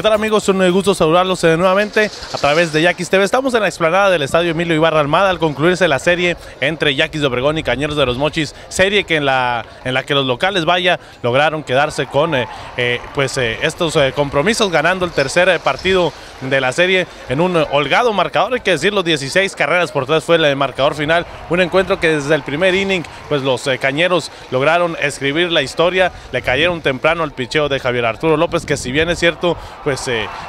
¿Qué tal, amigos? Un gusto saludarlos nuevamente a través de Yaquis TV. Estamos en la explanada del Estadio Emilio Ibarra Almada al concluirse la serie entre Yaquis de Obregón y Cañeros de los Mochis, serie que en la que los locales, vaya, lograron quedarse con estos compromisos, ganando el tercer partido de la serie en un holgado marcador, hay que decirlo, 16 carreras por 3 fue el marcador final. Un encuentro que desde el primer inning, pues los Cañeros lograron escribir la historia, le cayeron temprano al picheo de Javier Arturo López, que si bien es cierto, pues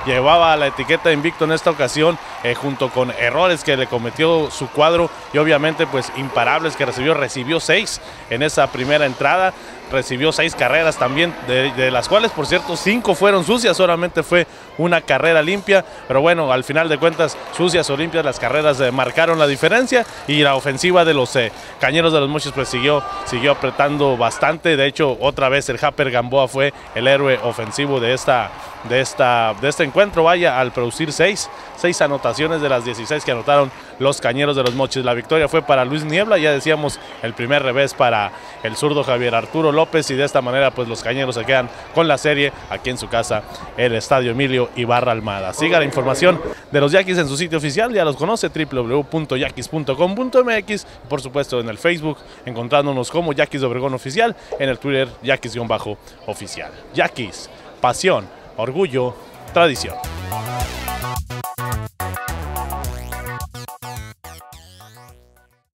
llevaba la etiqueta de invicto en esta ocasión, junto con errores que le cometió su cuadro y obviamente pues imparables que recibió 6 en esa primera entrada. Recibió 6 carreras también, de las cuales, por cierto, 5 fueron sucias, solamente fue una carrera limpia. Pero bueno, al final de cuentas, sucias o limpias, las carreras marcaron la diferencia, y la ofensiva de los Cañeros de los Mochis pues siguió apretando bastante. De hecho, otra vez el Harper Gamboa fue el héroe ofensivo de este encuentro, vaya, al producir 6 anotaciones de las 16 que anotaron los Cañeros de los Mochis. La victoria fue para Luis Niebla, ya decíamos, el primer revés para el zurdo Javier Arturo López, y de esta manera pues los Cañeros se quedan con la serie aquí en su casa, el Estadio Emilio Ibarra Almada. Siga la información de los Yaquis en su sitio oficial, ya los conoce, www.yaquis.com.mx, por supuesto en el Facebook, encontrándonos como Yaquis de Obregón Oficial, en el Twitter Yaquis-Oficial. Yaquis, pasión, orgullo, tradición.